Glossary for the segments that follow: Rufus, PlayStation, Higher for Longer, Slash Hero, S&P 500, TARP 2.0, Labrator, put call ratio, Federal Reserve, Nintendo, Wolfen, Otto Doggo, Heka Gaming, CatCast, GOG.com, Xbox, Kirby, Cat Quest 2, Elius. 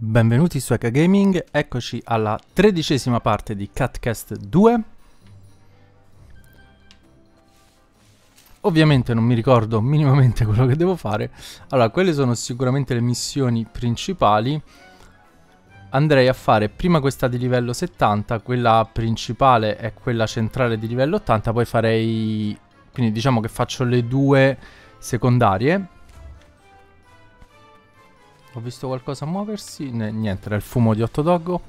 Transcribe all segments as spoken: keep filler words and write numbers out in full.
Benvenuti su Heka Gaming, eccoci alla tredicesima parte di Cat Quest due. Ovviamente non mi ricordo minimamente quello che devo fare. Allora, quelle sono sicuramente le missioni principali. Andrei a fare prima questa di livello settanta, quella principale è quella centrale di livello ottanta, poi farei... quindi diciamo che faccio le due secondarie. Ho visto qualcosa muoversi? N niente, era il fumo di Otto Doggo.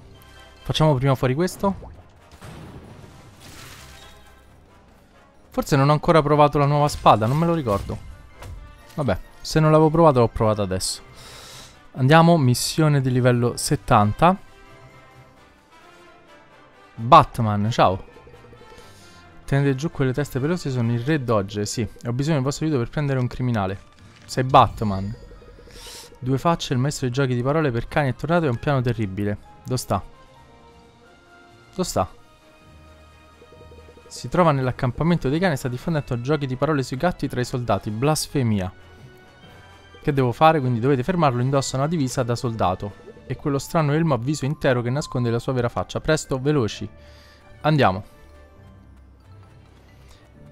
Facciamo prima fuori questo. Forse non ho ancora provato la nuova spada, non me lo ricordo. Vabbè, se non l'avevo provato l'ho provata adesso. Andiamo, missione di livello settanta. Batman, ciao. Tenete giù quelle teste pelose, sono il re Dodge, sì. Ho bisogno del vostro aiuto per prendere un criminale. Sei Batman. Due facce, il maestro dei giochi di parole per cani è tornato e è un piano terribile. Dove sta? Dove sta? Si trova nell'accampamento dei cani e sta diffondendo giochi di parole sui gatti tra i soldati. Blasfemia. Che devo fare? Quindi dovete fermarlo, indossa una divisa da soldato e quello strano elmo a viso intero che nasconde la sua vera faccia. Presto, veloci. Andiamo.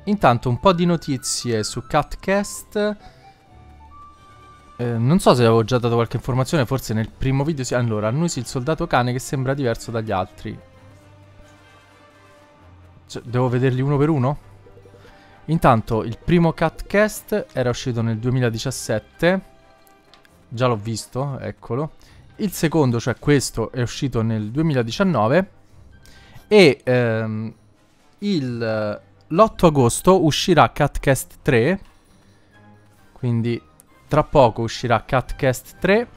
Intanto un po' di notizie su CatCast. Eh, non so se avevo già dato qualche informazione, forse nel primo video si... Allora, annusi il soldato cane che sembra diverso dagli altri. Cioè, devo vederli uno per uno? Intanto, il primo CatCast era uscito nel duemiladiciassette. Già l'ho visto, eccolo. Il secondo, cioè questo, è uscito nel duemiladiciannove. E ehm, il l'otto agosto uscirà CatCast tre. Quindi... tra poco uscirà CatCast tre.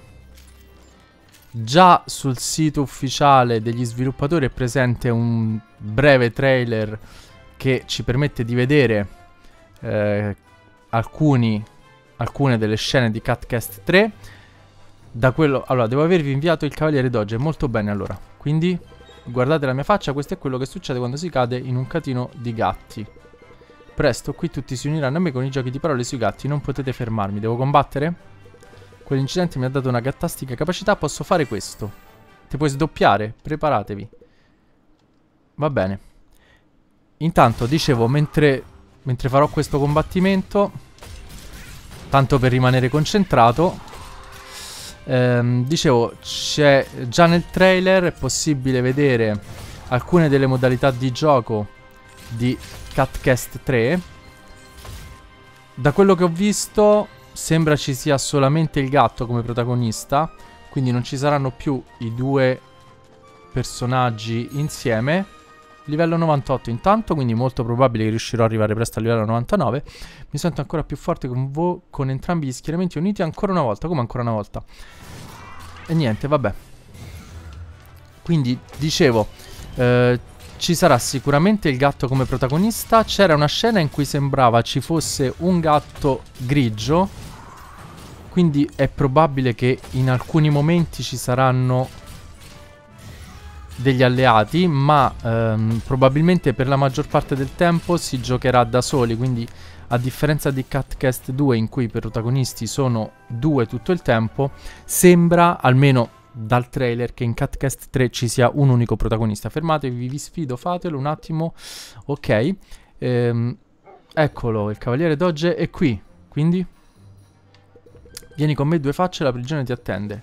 Già sul sito ufficiale degli sviluppatori è presente un breve trailer che ci permette di vedere eh, alcuni, alcune delle scene di CatCast tre. Da quello, allora, devo avervi inviato il Cavaliere Dodge. Molto bene, allora. Quindi, guardate la mia faccia, questo è quello che succede quando si cade in un catino di gatti. Presto, qui tutti si uniranno a me con i giochi di parole sui gatti. Non potete fermarmi. Devo combattere? Quell'incidente mi ha dato una gattastica capacità. Posso fare questo. Ti puoi sdoppiare? Preparatevi. Va bene. Intanto, dicevo, mentre, mentre farò questo combattimento, tanto per rimanere concentrato, ehm, dicevo, c'è già nel trailer è possibile vedere alcune delle modalità di gioco di CatCast tre. Da quello che ho visto sembra ci sia solamente il gatto come protagonista, quindi non ci saranno più i due personaggi insieme. Livello novantotto intanto, quindi molto probabile che riuscirò ad arrivare presto al livello novantanove. Mi sento ancora più forte con, voi, con entrambi gli schieramenti uniti ancora una volta. Come ancora una volta? E niente, vabbè. Quindi dicevo, eh, ci sarà sicuramente il gatto come protagonista. C'era una scena in cui sembrava ci fosse un gatto grigio, quindi è probabile che in alcuni momenti ci saranno degli alleati, ma ehm, probabilmente per la maggior parte del tempo si giocherà da soli. Quindi, a differenza di CatCast due, in cui i protagonisti sono due tutto il tempo, sembra, almeno dal trailer, che in CatCast tre ci sia un unico protagonista. Fermatevi, vi sfido, fatelo un attimo. Ok, ehm, eccolo, il Cavaliere Dodge è qui. Quindi vieni con me, due facce, la prigione ti attende.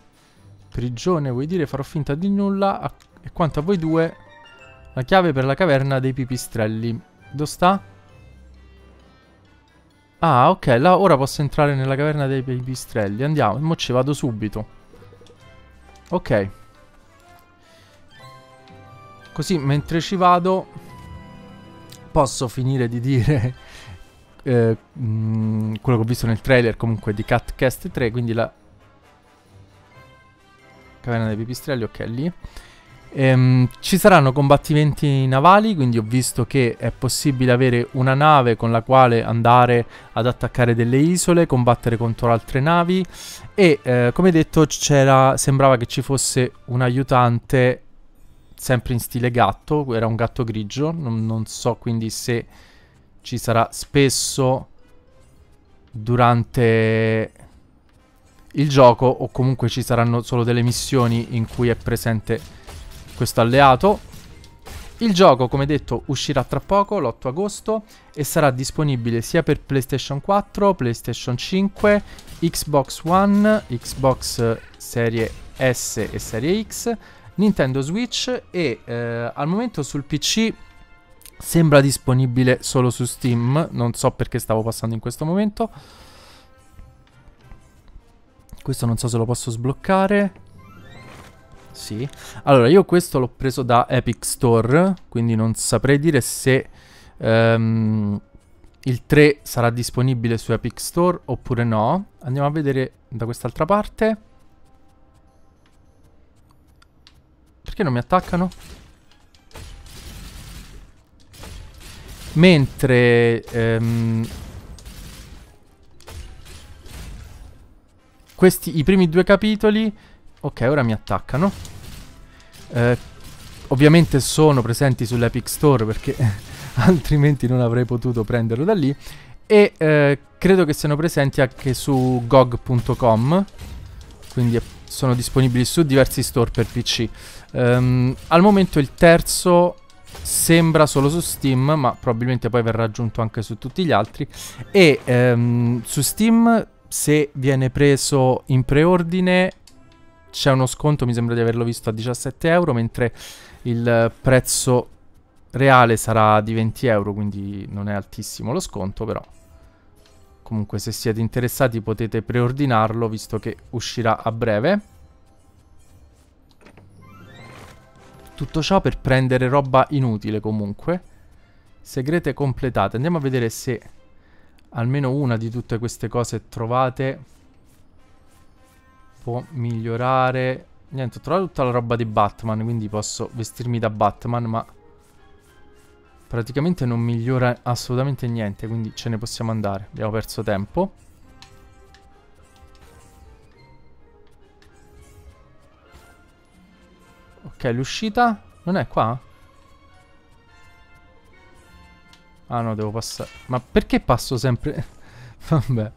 Prigione vuoi dire? Farò finta di nulla. A e quanto a voi due, la chiave per la caverna dei pipistrelli. Dove sta? Ah, ok, là, ora posso entrare nella caverna dei pipistrelli. Andiamo, mo ci vado subito. Ok. Così mentre ci vado posso finire di dire eh, mh, quello che ho visto nel trailer comunque di CatCast tre. Quindi la caverna dei pipistrelli, ok, lì ehm, ci saranno combattimenti navali. Quindi ho visto che è possibile avere una nave con la quale andare ad attaccare delle isole, combattere contro altre navi. E eh, come detto, c'era, sembrava che ci fosse un aiutante sempre in stile gatto, era un gatto grigio, non, non so quindi se ci sarà spesso durante il gioco, o comunque ci saranno solo delle missioni in cui è presente questo alleato. Il gioco, come detto, uscirà tra poco, l'otto agosto, e sarà disponibile sia per PlayStation quattro, PlayStation cinque, Xbox One, Xbox Serie S e Serie X, Nintendo Switch e eh, al momento sul P C sembra disponibile solo su Steam, non so perché stavo passando in questo momento. Questo non so se lo posso sbloccare. Sì, allora io questo l'ho preso da Epic Store, quindi non saprei dire se um, il tre sarà disponibile su Epic Store oppure no. Andiamo a vedere da quest'altra parte. Perché non mi attaccano? Mentre um, questi, i primi due capitoli, ok, ora mi attaccano. Eh, ovviamente sono presenti sull'Epic Store perché altrimenti non avrei potuto prenderlo da lì. E eh, credo che siano presenti anche su G O G punto com. Quindi sono disponibili su diversi store per P C. Um, al momento il terzo sembra solo su Steam, ma probabilmente poi verrà aggiunto anche su tutti gli altri. E um, su Steam, se viene preso in preordine, c'è uno sconto, mi sembra di averlo visto, a diciassette euro, mentre il prezzo reale sarà di venti euro, quindi non è altissimo lo sconto, però comunque se siete interessati potete preordinarlo, visto che uscirà a breve. Tutto ciò per prendere roba inutile comunque. Segrete completate. Andiamo a vedere se almeno una di tutte queste cose trovate può migliorare. Niente, ho trovato tutta la roba di Batman, quindi posso vestirmi da Batman, ma praticamente non migliora assolutamente niente, quindi ce ne possiamo andare. Abbiamo perso tempo. Ok, l'uscita non è qua? Ah no, devo passare. Ma perché passo sempre? Vabbè,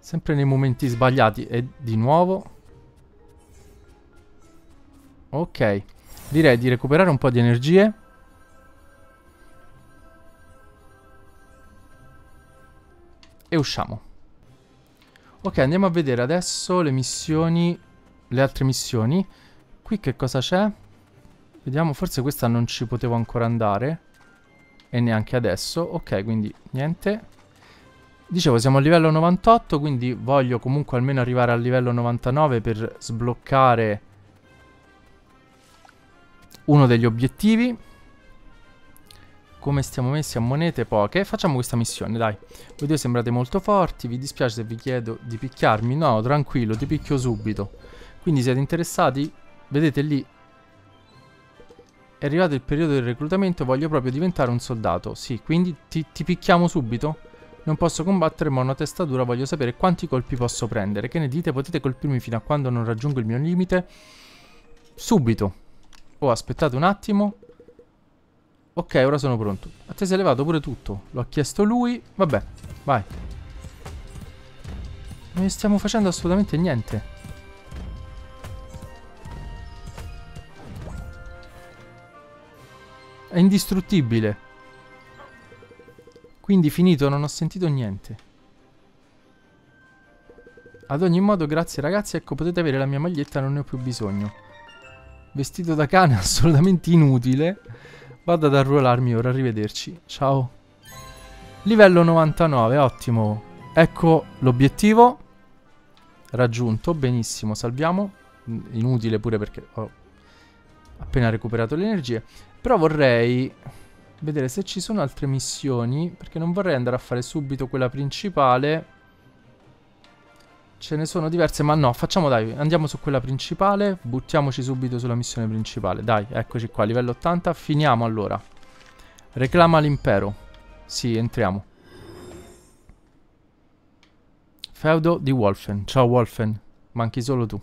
sempre nei momenti sbagliati. E di nuovo. Ok, direi di recuperare un po' di energie. E usciamo. Ok, andiamo a vedere adesso le missioni, le altre missioni. Qui che cosa c'è? Vediamo, forse questa non ci potevo ancora andare. E neanche adesso. Ok, quindi niente. Dicevo, siamo al livello novantotto, quindi voglio comunque almeno arrivare al livello novantanove per sbloccare uno degli obiettivi. Come stiamo messi a monete poche? Facciamo questa missione, dai. Voi due sembrate molto forti, vi dispiace se vi chiedo di picchiarmi? No, tranquillo, ti picchio subito. Quindi siete interessati? Vedete lì, è arrivato il periodo del reclutamento, voglio proprio diventare un soldato. Sì, quindi ti, ti picchiamo subito? Non posso combattere, ma ho una testa dura, voglio sapere quanti colpi posso prendere. Che ne dite? Potete colpirmi fino a quando non raggiungo il mio limite? Subito. Oh, aspettate un attimo. Ok, ora sono pronto. A te si è levato pure tutto. L'ho chiesto lui. Vabbè, vai. Non ne stiamo facendo assolutamente niente. È indistruttibile. Quindi finito, non ho sentito niente. Ad ogni modo, grazie ragazzi, ecco, potete avere la mia maglietta, non ne ho più bisogno. Vestito da cane, assolutamente inutile. Vado ad arruolarmi ora, arrivederci. Ciao. Livello novantanove, ottimo. Ecco l'obiettivo raggiunto, benissimo, salviamo. Inutile pure perché ho appena recuperato le energie. Però vorrei vedere se ci sono altre missioni, perché non vorrei andare a fare subito quella principale. Ce ne sono diverse, ma no, facciamo, dai, andiamo su quella principale. Buttiamoci subito sulla missione principale. Dai, eccoci qua, livello ottanta. Finiamo allora. Reclama l'impero. Sì, entriamo. Feudo di Wolfen. Ciao Wolfen, manchi solo tu.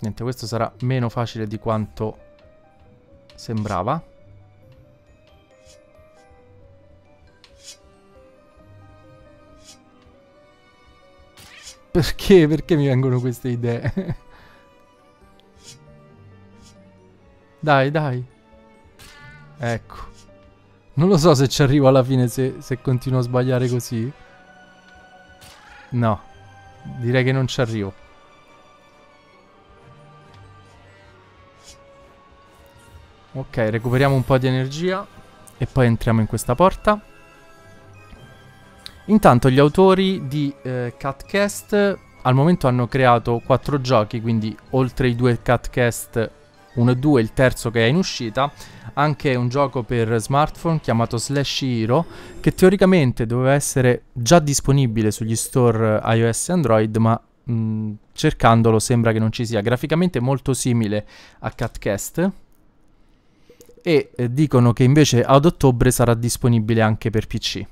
Niente, questo sarà meno facile di quanto sembrava. Perché? Perché mi vengono queste idee? Dai, dai. Ecco. Non lo so se ci arrivo alla fine, se, se continuo a sbagliare così. No. Direi che non ci arrivo. Ok, recuperiamo un po' di energia e poi entriamo in questa porta. Intanto gli autori di eh, CatCast al momento hanno creato quattro giochi, quindi oltre i due CatCast uno e due, il terzo che è in uscita, anche un gioco per smartphone chiamato Slash Hero, che teoricamente doveva essere già disponibile sugli store iOS e Android, ma mh, cercandolo sembra che non ci sia. Graficamente molto simile a CatCast, e eh, dicono che invece ad ottobre sarà disponibile anche per P C.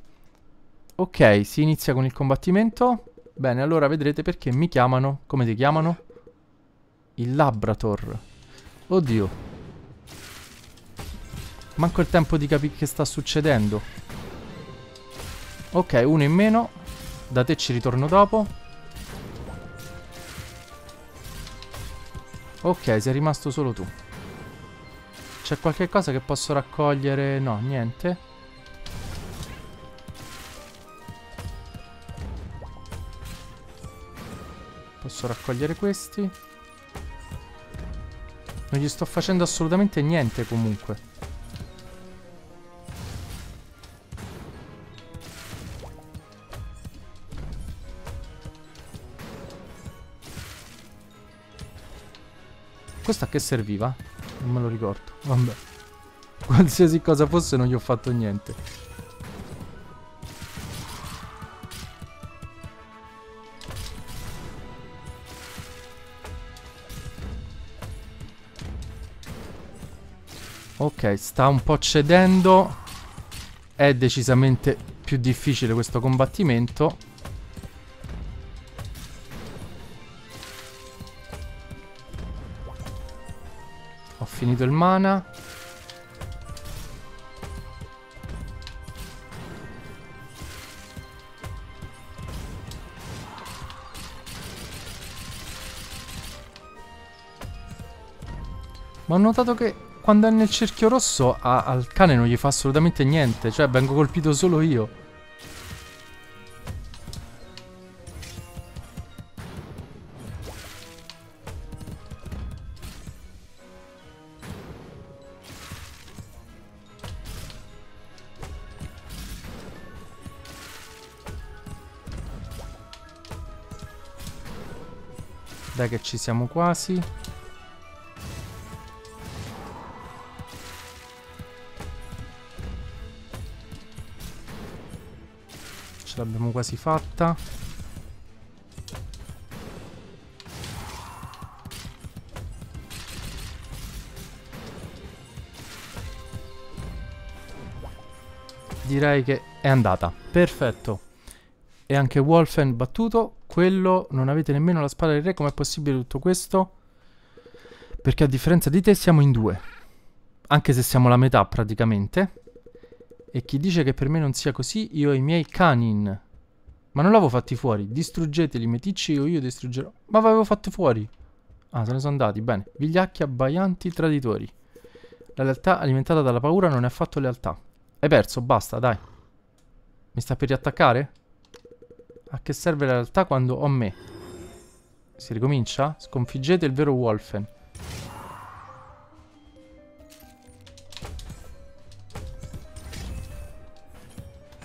Ok, si inizia con il combattimento. Bene, allora vedrete perché mi chiamano. Come ti chiamano? Il Labrator. Oddio. Manco il tempo di capire che sta succedendo. Ok, uno in meno. Da te ci ritorno dopo. Ok, sei rimasto solo tu. C'è qualche cosa che posso raccogliere? No, niente. Posso raccogliere questi. Non gli sto facendo assolutamente niente comunque. Questo a che serviva? Non me lo ricordo. Vabbè. Qualsiasi cosa fosse non gli ho fatto niente. Ok, sta un po' cedendo. È decisamente più difficile questo combattimento. Ho finito il mana. Ma ho notato che quando è nel cerchio rosso a, al cane non gli fa assolutamente niente. Cioè vengo colpito solo io. Dai che ci siamo quasi. Ce l'abbiamo quasi fatta. Direi che è andata. Perfetto. E anche Wolfen battuto. Quello non avete nemmeno la spada del re. Com'è possibile tutto questo? Perché a differenza di te siamo in due. Anche se siamo la metà praticamente. E chi dice che per me non sia così, io ho i miei canin. Ma non l'avevo fatti fuori. Distruggeteli, meticci o io distruggerò. Ma avevo fatto fuori. Ah, se ne sono andati. Bene. Vigliacchi, abbaianti, traditori. La lealtà alimentata dalla paura non è affatto lealtà. Hai perso, basta, dai. Mi sta per riattaccare? A che serve la lealtà quando ho me? Si ricomincia? Sconfiggete il vero Wolfen.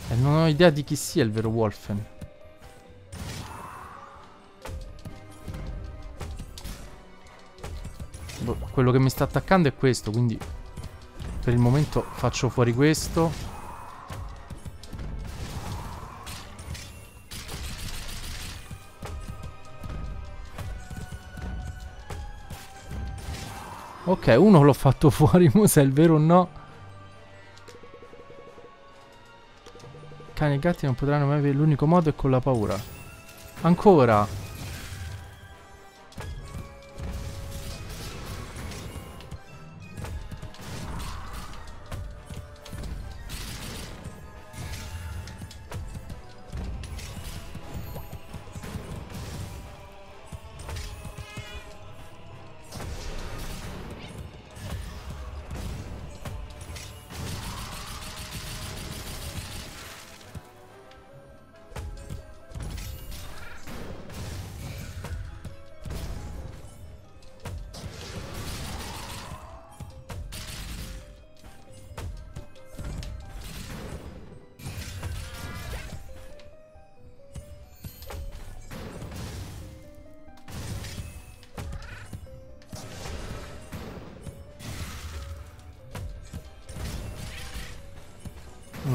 E non ho idea di chi sia il vero Wolfen. Boh, quello che mi sta attaccando è questo, quindi per il momento faccio fuori questo. Ok, uno l'ho fatto fuori, mo se è il vero o no. Cani e gatti non potranno mai avere, l'unico modo è con la paura. Ancora.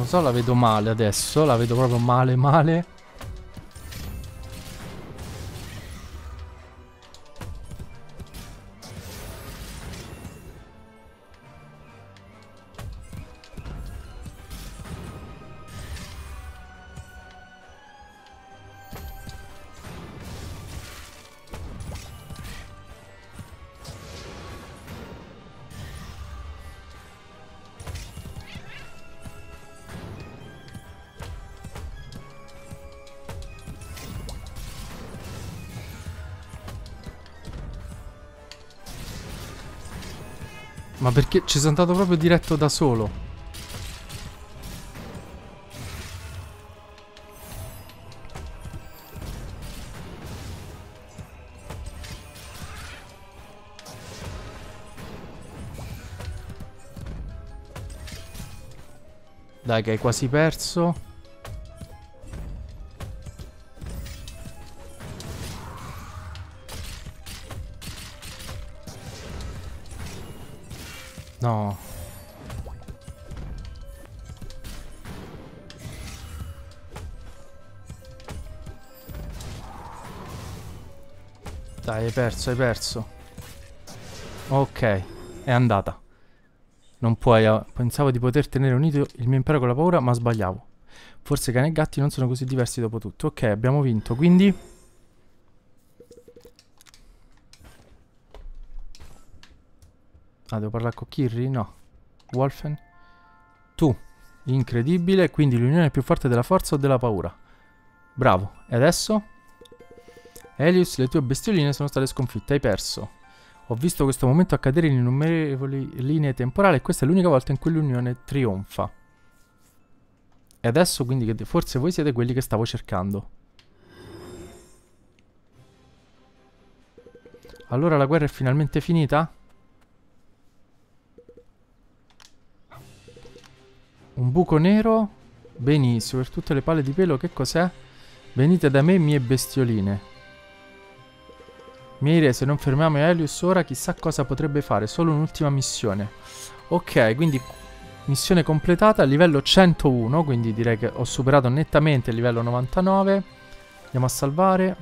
Non so, la vedo male adesso. La vedo proprio male male. Ma perché ci sono andato proprio diretto da solo? Dai che hai quasi perso. No. Dai, hai perso, hai perso. Ok, è andata. Non puoi... Uh, pensavo di poter tenere unito il mio impero con la paura, ma sbagliavo. Forse cani e gatti non sono così diversi dopo tutto. Ok, abbiamo vinto, quindi... Ah, devo parlare con Kirby? No. Wolfen? Tu. Incredibile. Quindi l'unione è più forte della forza o della paura? Bravo. E adesso? Elius, le tue bestioline sono state sconfitte. Hai perso. Ho visto questo momento accadere in innumerevoli linee temporali e questa è l'unica volta in cui l'unione trionfa. E adesso quindi che forse voi siete quelli che stavo cercando. Allora la guerra è finalmente finita? Un buco nero? Benissimo, per tutte le palle di pelo, che cos'è? Venite da me, mie bestioline. Mie re, se non fermiamo Elius ora, chissà cosa potrebbe fare. Solo un'ultima missione. Ok, quindi missione completata, livello centouno, quindi direi che ho superato nettamente il livello novantanove. Andiamo a salvare.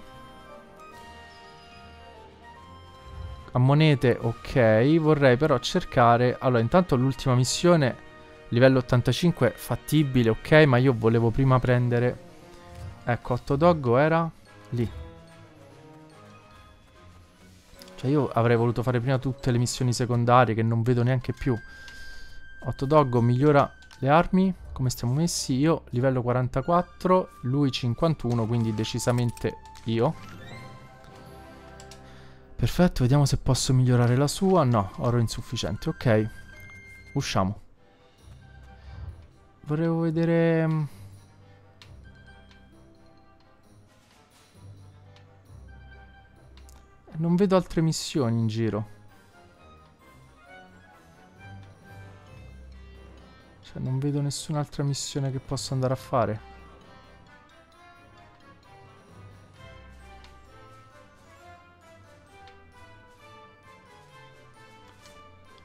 A monete, ok. Vorrei però cercare... Allora, intanto l'ultima missione... Livello ottantacinque fattibile, ok, ma io volevo prima prendere... Ecco, Otto Doggo era lì. Cioè io avrei voluto fare prima tutte le missioni secondarie che non vedo neanche più. Otto Doggo migliora le armi, come stiamo messi? Io livello quarantaquattro, lui cinquantuno, quindi decisamente io. Perfetto, vediamo se posso migliorare la sua. No, oro insufficiente, ok. Usciamo. Vorrei vedere... Non vedo altre missioni in giro. Cioè non vedo nessun'altra missione che posso andare a fare.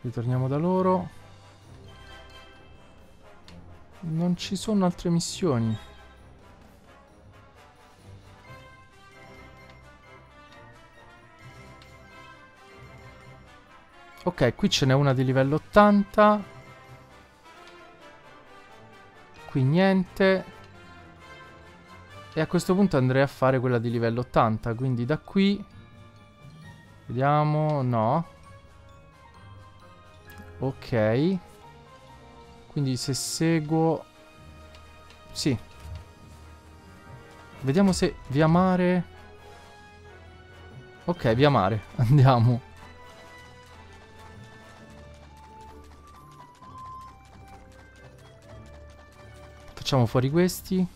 Ritorniamo da loro. Non ci sono altre missioni. Ok, qui ce n'è una di livello ottanta. Qui niente. E a questo punto andrei a fare quella di livello ottanta. Quindi da qui... Vediamo... No. Ok. Quindi se seguo... Sì. Vediamo se via mare... Ok, via mare. Andiamo. Facciamo fuori questi.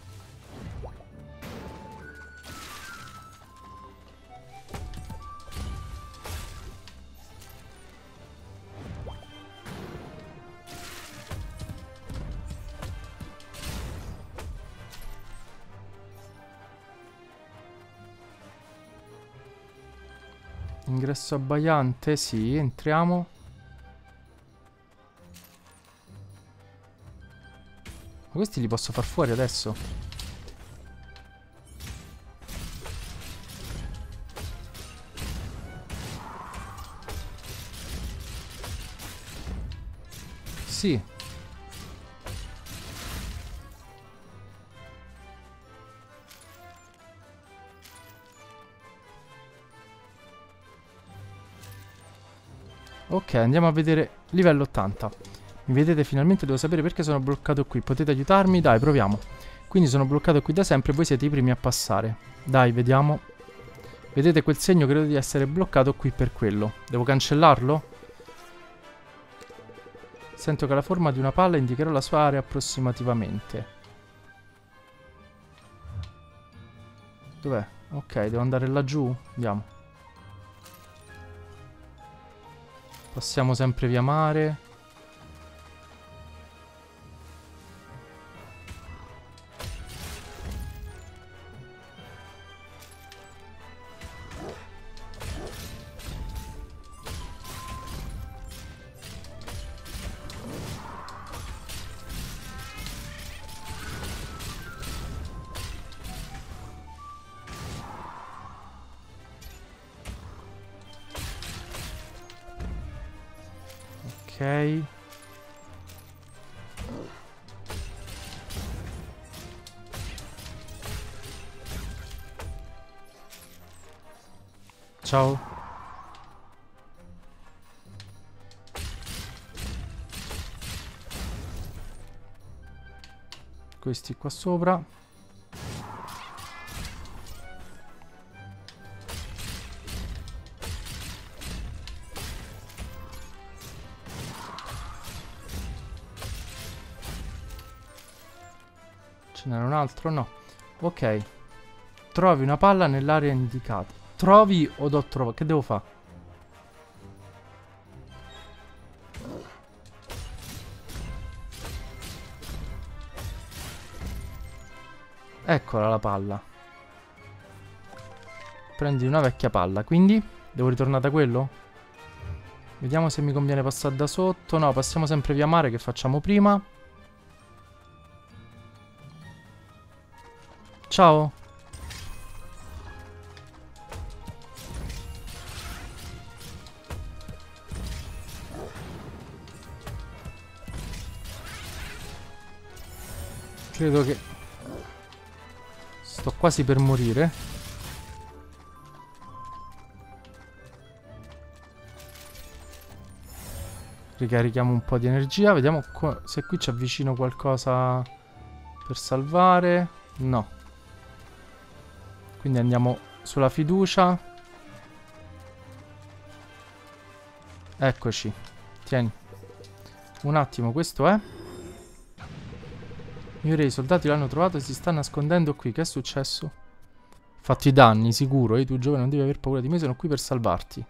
Ingresso abbaiante, sì, entriamo. Ma Questi li posso far fuori adesso. Sì. Ok, andiamo a vedere livello ottanta. Mi vedete finalmente, devo sapere perché sono bloccato qui. Potete aiutarmi? Dai, proviamo. Quindi sono bloccato qui da sempre e voi siete i primi a passare. Dai, vediamo. Vedete quel segno? Credo di essere bloccato qui per quello. Devo cancellarlo? Sento che la forma di una palla indicherò la sua area approssimativamente. Dov'è? Ok, devo andare laggiù? Andiamo. Passiamo sempre via mare. Ok. Ciao. Questi qua sopra. Era un altro? No. Ok. Trovi una palla nell'area indicata. Trovi o do trovo? Che devo fare? Eccola la palla. Prendi una vecchia palla. Quindi? Devo ritornare da quello? Vediamo se mi conviene passare da sotto. No, passiamo sempre via mare che facciamo prima. Ciao. Credo che sto quasi per morire. Ricarichiamo un po' di energia. Vediamo se qui ci avvicino qualcosa per salvare. No. Quindi andiamo sulla fiducia. Eccoci. Tieni. Un attimo, questo è. I re, i soldati l'hanno trovato e si sta nascondendo qui. Che è successo? Fatti danni, sicuro. E tu, giovane, non devi aver paura di me. Sono qui per salvarti.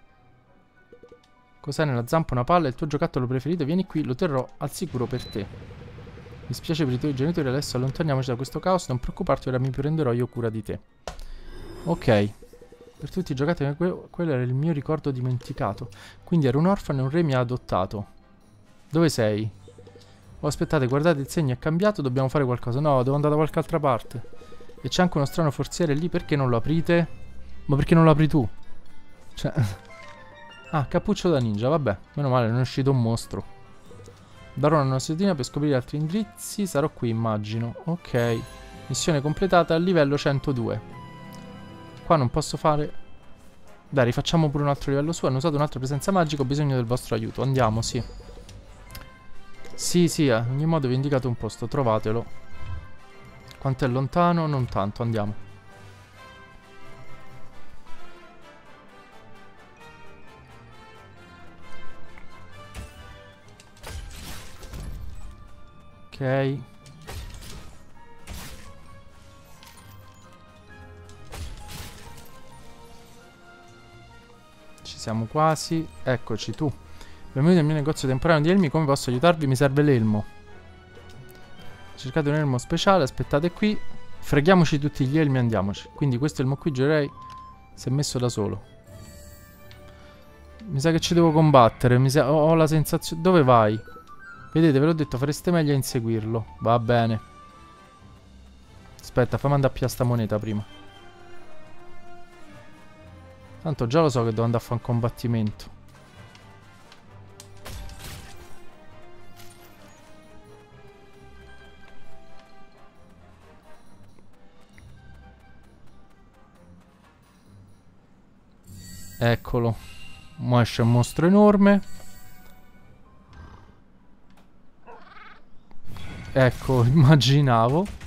Cos'è nella zampa? Una palla. Il tuo giocattolo preferito. Vieni qui, lo terrò al sicuro per te. Mi spiace per i tuoi genitori. Adesso allontaniamoci da questo caos. Non preoccuparti, ora mi prenderò io cura di te. Ok, per tutti i giocatori que quello era il mio ricordo dimenticato. Quindi ero un orfano e un re mi ha adottato. Dove sei? Oh, aspettate, guardate, il segno è cambiato, dobbiamo fare qualcosa. No, devo andare da qualche altra parte. E c'è anche uno strano forziere lì, perché non lo aprite? Ma perché non lo apri tu? Cioè... ah, cappuccio da ninja, vabbè. Meno male, non è uscito un mostro. Darò una sedutina per scoprire altri indirizzi. Sarò qui, immagino. Ok, missione completata al livello centodue. Qua non posso fare. Dai, rifacciamo pure un altro livello su. Hanno usato un'altra presenza magica. Ho bisogno del vostro aiuto. Andiamo, sì. Sì, sì, eh. In ogni modo vi ho indicato un posto. Trovatelo. Quanto è lontano? Non tanto. Andiamo. Ok. Siamo quasi. Eccoci tu. Benvenuti al mio negozio temporaneo di elmi. Come posso aiutarvi? Mi serve l'elmo. Cercate un elmo speciale. Aspettate qui. Freghiamoci tutti gli elmi e andiamoci. Quindi questo elmo qui giurerei si è messo da solo. Mi sa che ci devo combattere. Mi sa... Ho la sensazione. Dove vai? Vedete, ve l'ho detto, fareste meglio a inseguirlo. Va bene. Aspetta, fammi andare a pigliare sta moneta prima. Tanto già lo so che devo andare a fare un combattimento. Eccolo. Mo' esce un mostro enorme. Ecco, immaginavo.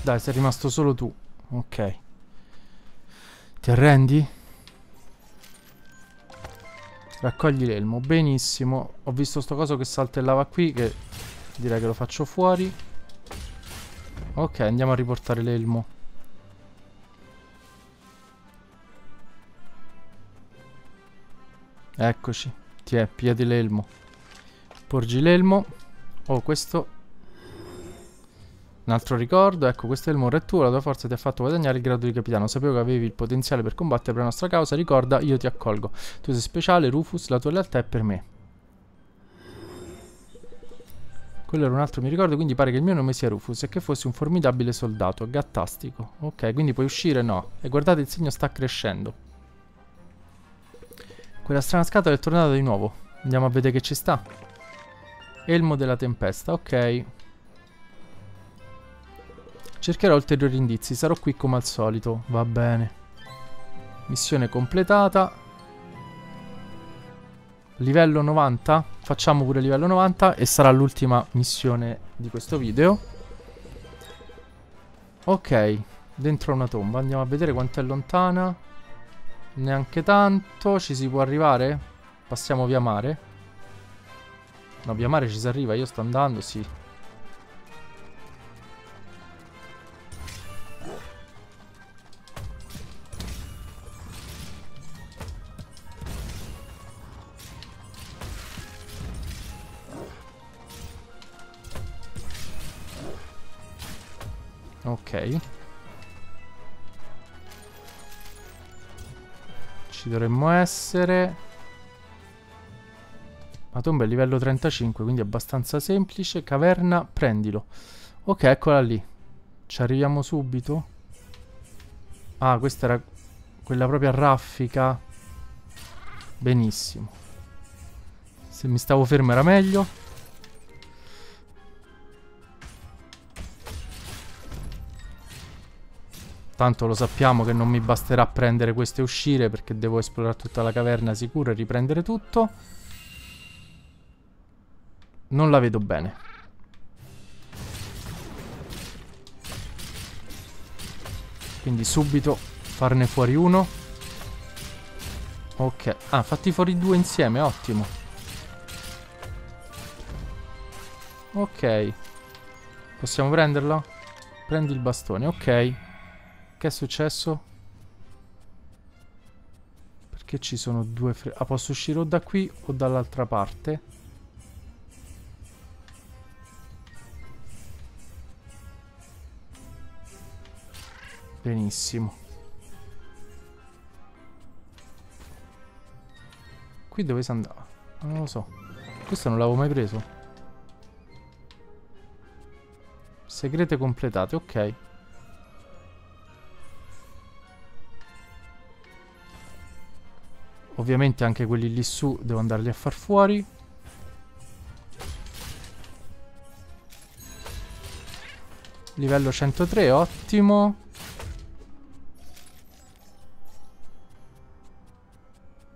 Dai, sei rimasto solo tu. Ok. Ti arrendi? Raccogli l'elmo. Benissimo. Ho visto sto coso che saltellava qui, che direi che lo faccio fuori. Ok, andiamo a riportare l'elmo. Eccoci. Ti è, piedi l'elmo. Porgi l'elmo. Oh, questo... Un altro ricordo, ecco, questo è il muro, è tuo, la tua forza ti ha fatto guadagnare il grado di capitano. Sapevo che avevi il potenziale per combattere per la nostra causa, ricorda, io ti accolgo. Tu sei speciale, Rufus, la tua lealtà è per me. Quello era un altro mi ricordo, quindi pare che il mio nome sia Rufus e che fossi un formidabile soldato, gattastico. Ok, quindi puoi uscire? No. E guardate, il segno sta crescendo. Quella strana scatola è tornata di nuovo. Andiamo a vedere che ci sta. Elmo della tempesta, ok. Cercherò ulteriori indizi, sarò qui come al solito, va bene. Missione completata. Livello novanta, facciamo pure livello novanta e sarà l'ultima missione di questo video. Ok, dentro una tomba, andiamo a vedere quanto è lontana. Neanche tanto, ci si può arrivare? Passiamo via mare. No, via mare ci si arriva, io sto andando, sì. Ok. Ci dovremmo essere. La tomba è livello trentacinque, quindi è abbastanza semplice. Caverna, prendilo. Ok, eccola lì. Ci arriviamo subito. Ah, questa era quella propria raffica. Benissimo. Se mi stavo fermo era meglio. Tanto lo sappiamo che non mi basterà prendere questo e uscire, perché devo esplorare tutta la caverna sicuro e riprendere tutto. Non la vedo bene. Quindi subito farne fuori uno. Ok. Ah, fatti fuori due insieme, ottimo. Ok. Possiamo prenderlo? Prendi il bastone, ok. Che è successo? Perché ci sono due fre... Ah, posso uscire o da qui o dall'altra parte? Benissimo. Qui dove si andava? Non lo so. Questo non l'avevo mai preso. Segrete completate, ok. Ovviamente anche quelli lì su devo andarli a far fuori. Livello centotré, ottimo.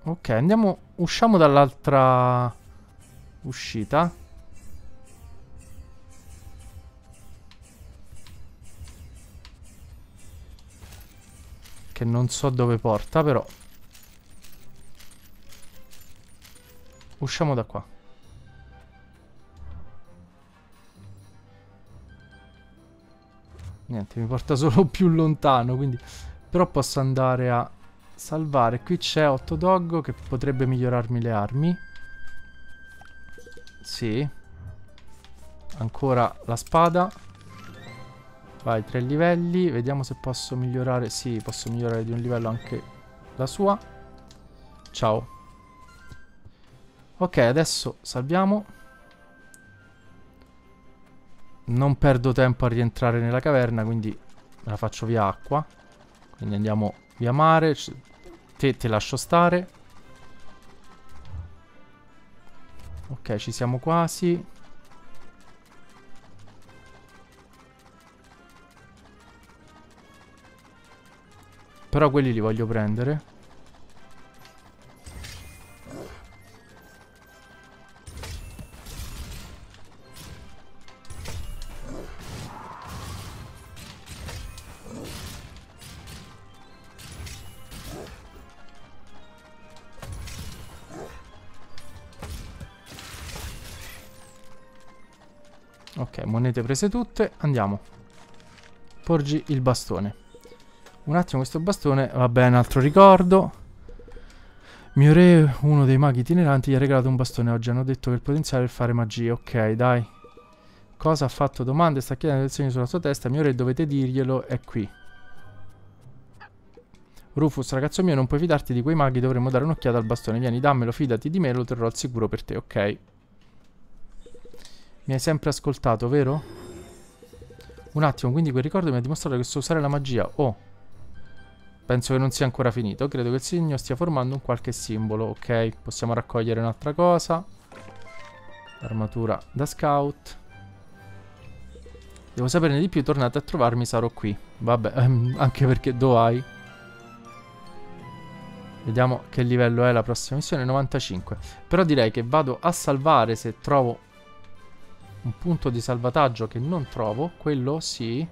Ok, andiamo, usciamo dall'altra uscita. Che non so dove porta, però... Usciamo da qua. niente, mi porta solo più lontano, quindi... Però posso andare a salvare. Qui c'è Otto Doggo che potrebbe migliorarmi le armi. Sì. Ancora la spada. Vai, tre livelli. Vediamo se posso migliorare. Sì, posso migliorare di un livello anche la sua. Ciao. Ok, adesso salviamo. Non perdo tempo a rientrare nella caverna, quindi me la faccio via acqua. Quindi andiamo via mare. Te, te lascio stare. Ok, ci siamo quasi. Però quelli li voglio prendere. Ok, monete prese tutte. Andiamo. Porgi il bastone. Un attimo, questo bastone. Vabbè, un altro ricordo. Mio re, uno dei maghi itineranti, gli ha regalato un bastone oggi. Hanno detto che il potenziale è fare magie. Ok, dai. Cosa ha fatto domande? Sta chiedendo del segno sulla sua testa. Mio re, dovete dirglielo. È qui. Rufus, ragazzo mio, non puoi fidarti di quei maghi. Dovremmo dare un'occhiata al bastone. Vieni, dammelo, fidati di me, lo terrò al sicuro per te. Ok. Mi hai sempre ascoltato, vero? Un attimo, quindi quel ricordo mi ha dimostrato che so usare la magia. Oh. Penso che non sia ancora finito. Credo che il segno stia formando un qualche simbolo. Ok, possiamo raccogliere un'altra cosa. Armatura da scout. Devo saperne di più, tornate a trovarmi, sarò qui. Vabbè, ehm, anche perché dov'hai? Vediamo che livello è la prossima missione, novantacinque. Però direi che vado a salvare se trovo... un punto di salvataggio che non trovo. Quello sì.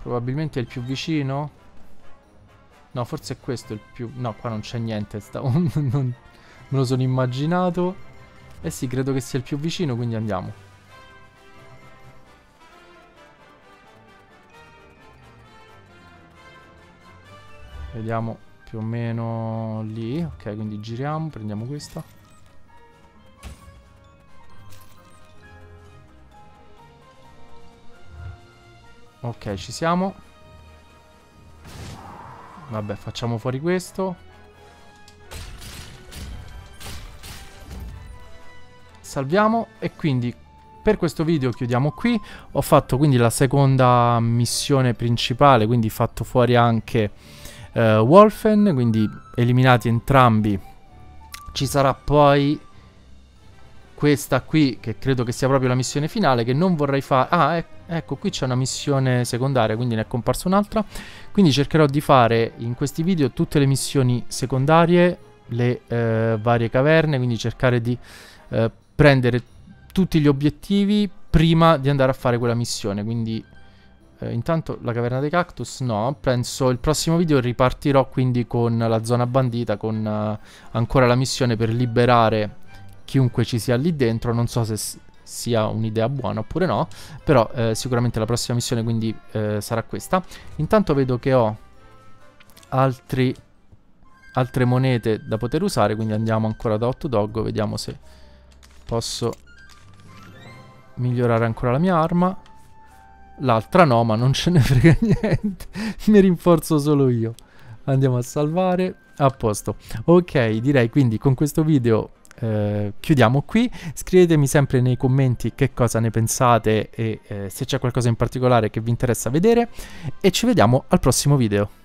Probabilmente è il più vicino. No, forse è questo il più... No, qua non c'è niente. Stavo... non... Me lo sono immaginato. Eh sì, credo che sia il più vicino, quindi andiamo. Vediamo più o meno lì. Ok, quindi giriamo. Prendiamo questa. Ok, ci siamo. Vabbè, facciamo fuori questo. Salviamo. E quindi per questo video chiudiamo qui. Ho fatto quindi la seconda missione principale, quindi fatto fuori anche eh, Wolfen, quindi eliminati entrambi. Ci sarà poi questa qui, che credo che sia proprio la missione finale, che non vorrei fare... Ah, ecco. Ecco, qui c'è una missione secondaria, quindi ne è comparsa un'altra. Quindi cercherò di fare in questi video tutte le missioni secondarie, le eh, varie caverne, quindi cercare di eh, prendere tutti gli obiettivi prima di andare a fare quella missione. Quindi eh, intanto la caverna dei cactus no, penso il prossimo video ripartirò quindi con la zona bandita, con eh, ancora la missione per liberare chiunque ci sia lì dentro. Non so se... sia un'idea buona oppure no, però eh, sicuramente la prossima missione quindi eh, sarà questa. Intanto vedo che ho altri, altre monete da poter usare, quindi andiamo ancora da Otto Doggo, vediamo se posso migliorare ancora la mia arma. L'altra no, ma non ce ne frega niente, mi rinforzo solo io. Andiamo a salvare, a posto. Ok, direi quindi con questo video Eh, chiudiamo qui. Scrivetemi sempre nei commenti che cosa ne pensate e eh, se c'è qualcosa in particolare che vi interessa vedere, e ci vediamo al prossimo video.